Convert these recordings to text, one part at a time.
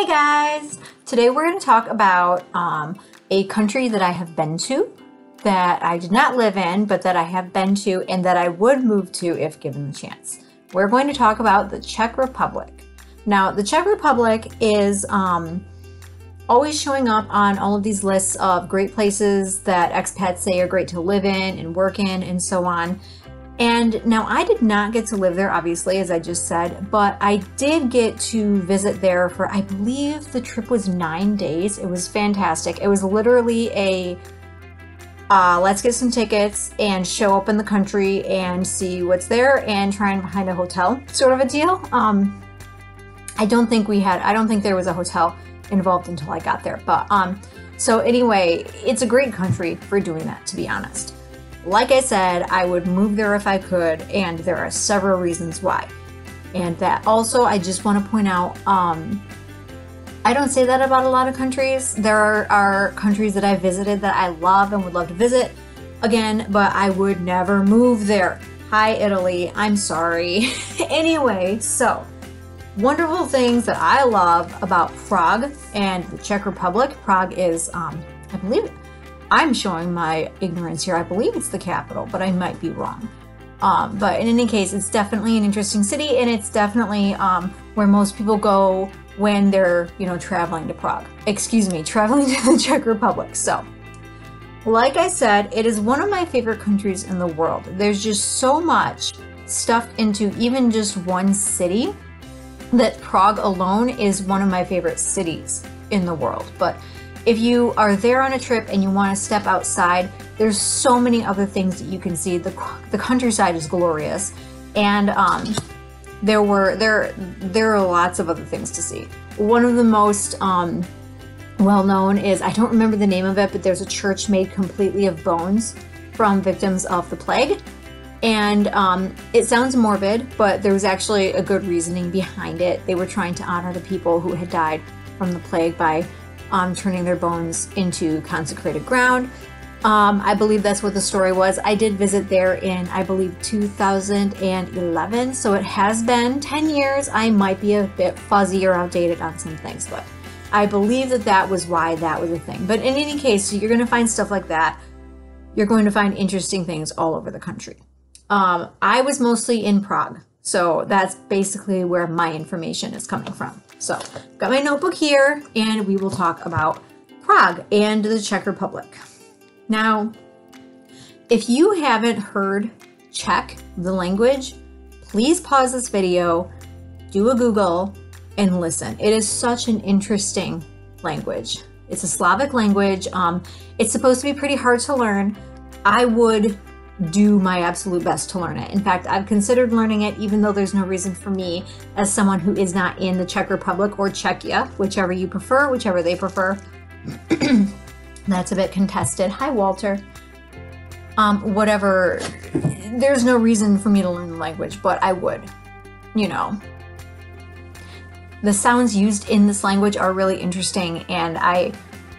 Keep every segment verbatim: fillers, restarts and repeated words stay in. Hi guys! Today we're going to talk about um, a country that I have been to, that I did not live in, but that I have been to and that I would move to if given the chance. We're going to talk about the Czech Republic. Now the Czech Republic is um, always showing up on all of these lists of great places that expats say are great to live in and work in and so on. And now I did not get to live there, obviously, as I just said, but I did get to visit there for, I believe the trip was nine days. It was fantastic. It was literally a, uh, let's get some tickets and show up in the country and see what's there and try and find a hotel sort of a deal. Um, I don't think we had, I don't think there was a hotel involved until I got there. But um, so anyway, it's a great country for doing that, to be honest. Like I said, I would move there if I could, and there are several reasons why. And that also, I just want to point out, um, I don't say that about a lot of countries. There are, are countries that I visited that I love and would love to visit again, but I would never move there. Hi, Italy. I'm sorry. Anyway, so wonderful things that I love about Prague and the Czech Republic. Prague is, um, I believe, I'm showing my ignorance here. I believe it's the capital, but I might be wrong. Um, but in any case, it's definitely an interesting city, and it's definitely um, where most people go when they're, you know, traveling to Prague. Excuse me, traveling to the Czech Republic. So, like I said, it is one of my favorite countries in the world. There's just so much stuffed into even just one city that Prague alone is one of my favorite cities in the world. But if you are there on a trip and you want to step outside, there's so many other things that you can see. The, the countryside is glorious, and um, there were there there are lots of other things to see. One of the most um, well-known is, I don't remember the name of it, but there's a church made completely of bones from victims of the plague. And um, it sounds morbid, but there was actually a good reasoning behind it. They were trying to honor the people who had died from the plague by Um, turning their bones into consecrated ground. Um, I believe that's what the story was. I did visit there in, I believe, two thousand eleven, so it has been ten years. I might be a bit fuzzy or outdated on some things, but I believe that that was why that was a thing. But in any case, you're going to find stuff like that. You're going to find interesting things all over the country. Um, I was mostly in Prague, so that's basically where my information is coming from. So, I've got my notebook here, and we will talk about Prague and the Czech Republic. Now, if you haven't heard Czech, the language, please pause this video, do a Google, and listen. It is such an interesting language. It's a Slavic language. Um, it's supposed to be pretty hard to learn. I would do my absolute best to learn it. In fact, I've considered learning it, even though there's no reason for me, as someone who is not in the Czech Republic or Czechia, whichever you prefer, whichever they prefer. That's a bit contested. Hi, Walter. Um, whatever. There's no reason for me to learn the language, but I would, you know. The sounds used in this language are really interesting, and I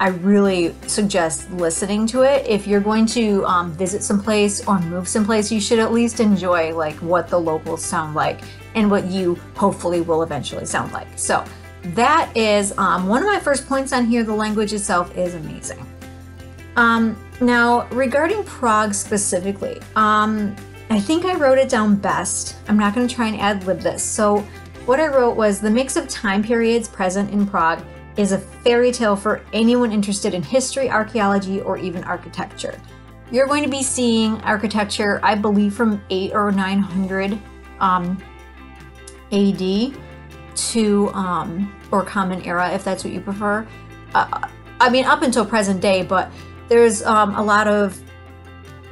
I really suggest listening to it. If you're going to um, visit someplace or move someplace, you should at least enjoy like what the locals sound like and what you hopefully will eventually sound like. So that is um, one of my first points on here. The language itself is amazing. Um, now regarding Prague specifically, um, I think I wrote it down best. I'm not going to try and ad-lib this. So what I wrote was, the mix of time periods present in Prague is a fairy tale for anyone interested in history, archaeology, or even architecture. You're going to be seeing architecture, I believe, from eight or nine hundred um, A D to, um, or Common Era, if that's what you prefer. Uh, I mean, up until present day, but there's um, a lot of,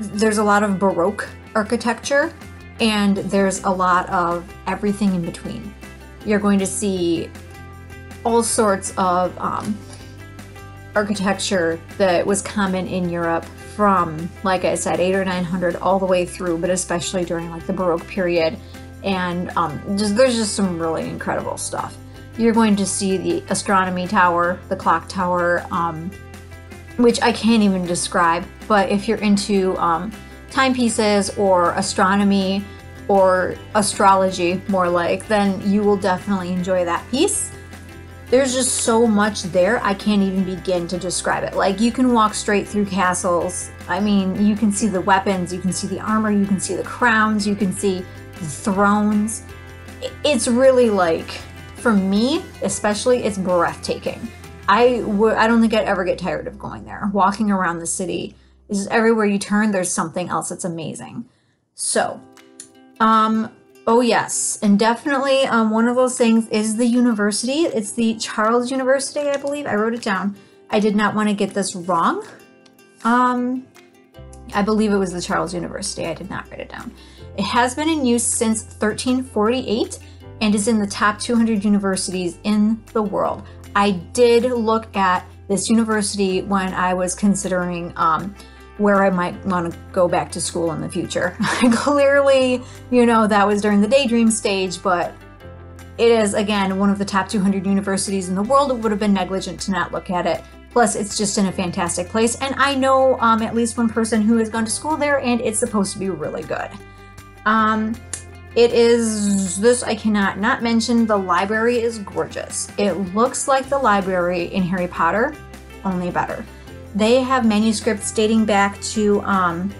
there's a lot of Baroque architecture, and there's a lot of everything in between. You're going to see all sorts of um, architecture that was common in Europe from, like I said, eight or nine hundred all the way through, but especially during like the Baroque period. And um, just, there's just some really incredible stuff. You're going to see the astronomy tower, the clock tower, um, which I can't even describe, but if you're into um, timepieces or astronomy or astrology more like, then you will definitely enjoy that piece. There's just so much there, I can't even begin to describe it. Like, you can walk straight through castles. I mean, you can see the weapons, you can see the armor, you can see the crowns, you can see the thrones. It's really, like, for me especially, it's breathtaking. I would, I don't think I'd ever get tired of going there. Walking around the city, it's just everywhere you turn, there's something else that's amazing. So, um, oh yes, and definitely um, one of those things is the university. It's the Charles University, I believe. I wrote it down. I did not want to get this wrong. Um, I believe it was the Charles University. I did not write it down. It has been in use since thirteen forty-eight and is in the top two hundred universities in the world. I did look at this university when I was considering um, where I might want to go back to school in the future. Clearly, you know, that was during the daydream stage, but it is, again, one of the top two hundred universities in the world. It would have been negligent to not look at it. Plus, it's just in a fantastic place, and I know um, at least one person who has gone to school there, and it's supposed to be really good. Um, It is, this I cannot not mention, the library is gorgeous. It looks like the library in Harry Potter, only better. They have manuscripts dating back to um,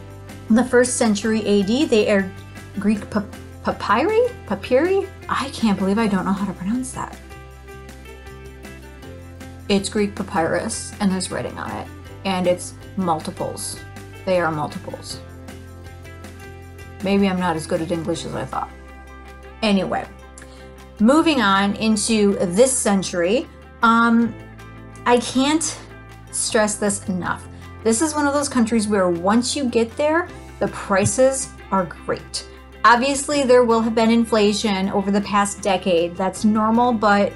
the first century A D. They are Greek pap papyri? Papyri? I can't believe I don't know how to pronounce that. It's Greek papyrus, and there's writing on it. And it's multiples. They are multiples. Maybe I'm not as good at English as I thought. Anyway, moving on into this century, um, I can't stress this enough. This is one of those countries where once you get there, the prices are great. Obviously, there will have been inflation over the past decade. That's normal, but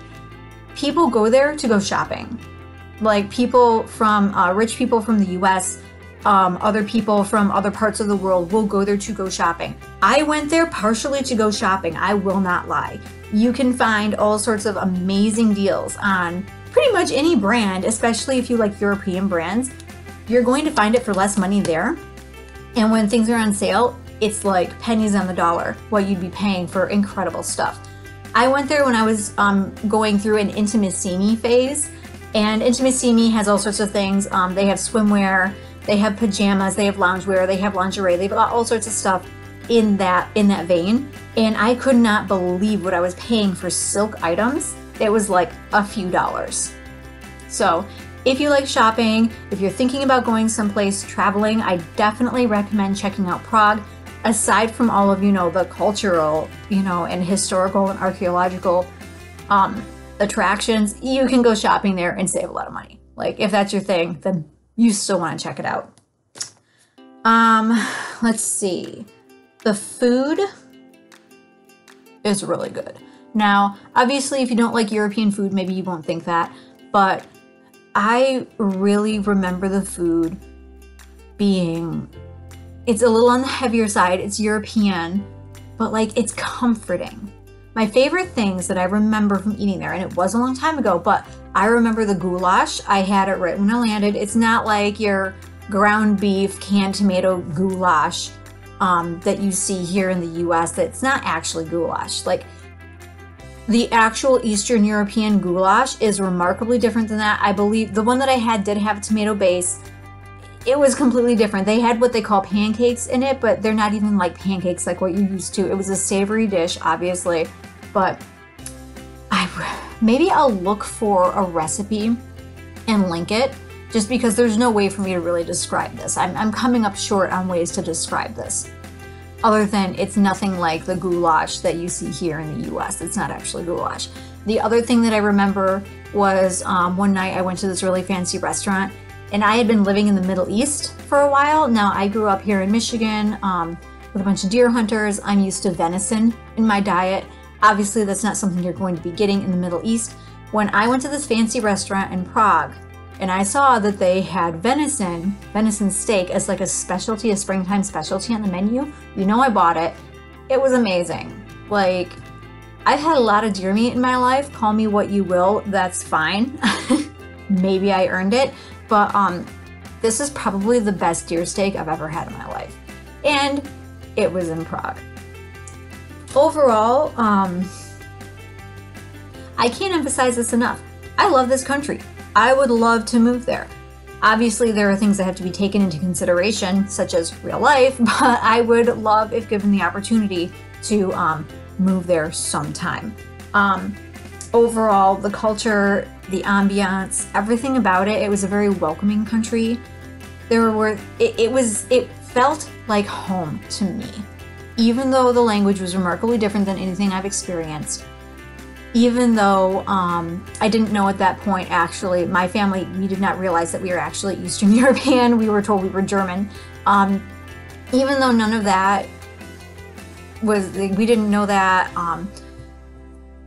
people go there to go shopping. Like people from, uh, rich people from the U S, Um, other people from other parts of the world will go there to go shopping. I went there partially to go shopping, I will not lie. You can find all sorts of amazing deals on pretty much any brand, especially if you like European brands. You're going to find it for less money there. And when things are on sale, it's like pennies on the dollar, what you'd be paying for incredible stuff. I went there when I was um, going through an Intimissimi phase, and Intimissimi has all sorts of things. Um, they have swimwear, they have pajamas, they have loungewear, they have lingerie, they've got all sorts of stuff in that in that vein. And I could not believe what I was paying for silk items. It was like a few dollars. So if you like shopping, if you're thinking about going someplace traveling, I definitely recommend checking out Prague. Aside from all of, you know, the cultural, you know, and historical and archaeological um, attractions, you can go shopping there and save a lot of money. Like, if that's your thing, then you still want to check it out. Um, let's see. The food is really good. Now, obviously, if you don't like European food, maybe you won't think that, but I really remember the food being, it's a little on the heavier side, it's European, but like, it's comforting. My favorite things that I remember from eating there, and it was a long time ago, but I remember the goulash. I had it right when I landed. It's not like your ground beef, canned tomato goulash um, that you see here in the U S. That's not actually goulash. Like, the actual Eastern European goulash is remarkably different than that. I believe the one that I had did have a tomato base. It was completely different. They had what they call pancakes in it, but they're not even like pancakes like what you're used to. It was a savory dish, obviously. But I, maybe I'll look for a recipe and link it, just because there's no way for me to really describe this. I'm, I'm coming up short on ways to describe this, other than it's nothing like the goulash that you see here in the U S. It's not actually goulash. The other thing that I remember was um, one night I went to this really fancy restaurant, and I had been living in the Middle East for a while. Now, I grew up here in Michigan um, with a bunch of deer hunters. I'm used to venison in my diet. Obviously, that's not something you're going to be getting in the Middle East. When I went to this fancy restaurant in Prague and I saw that they had venison, venison steak as like a specialty, a springtime specialty on the menu, you know I bought it. It was amazing. Like, I've had a lot of deer meat in my life. Call me what you will, that's fine. Maybe I earned it, but um, this is probably the best deer steak I've ever had in my life. And it was in Prague. Overall, um, I can't emphasize this enough. I love this country. I would love to move there. Obviously, there are things that have to be taken into consideration, such as real life, but I would love, if given the opportunity, to um, move there sometime. Um, overall, the culture, the ambiance, everything about it, it was a very welcoming country. There were, it, it was, it felt like home to me. Even though the language was remarkably different than anything I've experienced, even though um, I didn't know at that point, actually, my family, we did not realize that we were actually Eastern European. We were told we were German. Um, even though none of that was, we didn't know that, um,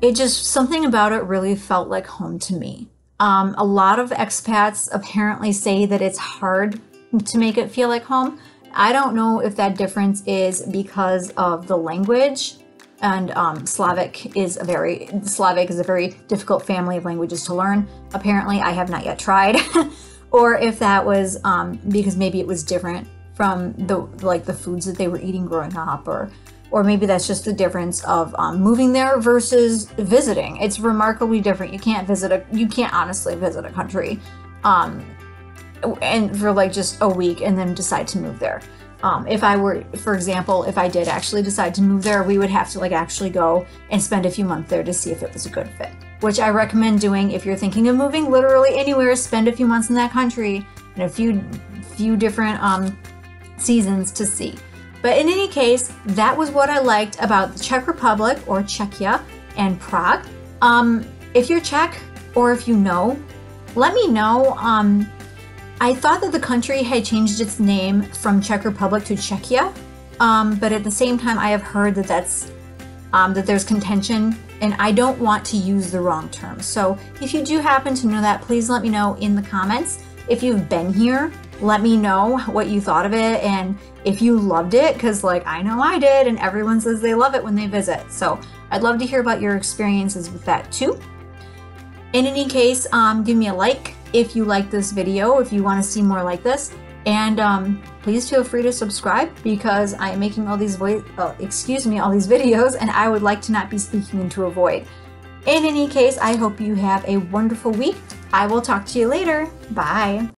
it just, something about it really felt like home to me. Um, a lot of expats apparently say that it's hard to make it feel like home. I don't know if that difference is because of the language, and um, Slavic is a very Slavic is a very difficult family of languages to learn. Apparently, I have not yet tried, or if that was um, because maybe it was different from the like the foods that they were eating growing up, or or maybe that's just the difference of um, moving there versus visiting. It's remarkably different. You can't visit a you can't honestly visit a country. Um, and for like just a week and then decide to move there. Um, if I were, for example, if I did actually decide to move there, we would have to like actually go and spend a few months there to see if it was a good fit, which I recommend doing if you're thinking of moving literally anywhere. Spend a few months in that country and a few, few different um, seasons to see. But in any case, that was what I liked about the Czech Republic or Czechia and Prague. Um, if you're Czech or if you know, let me know. Um, I thought that the country had changed its name from Czech Republic to Czechia, um, but at the same time, I have heard that that's um, that there's contention, and I don't want to use the wrong term. So if you do happen to know that, please let me know in the comments. If you've been here, let me know what you thought of it and if you loved it, because like I know I did, and everyone says they love it when they visit. So I'd love to hear about your experiences with that too. In any case, um, give me a like if you like this video, if you want to see more like this, and um, please feel free to subscribe, because I am making all these voice, oh, excuse me, all these videos, and I would like to not be speaking into a void. In any case, I hope you have a wonderful week. I will talk to you later. Bye.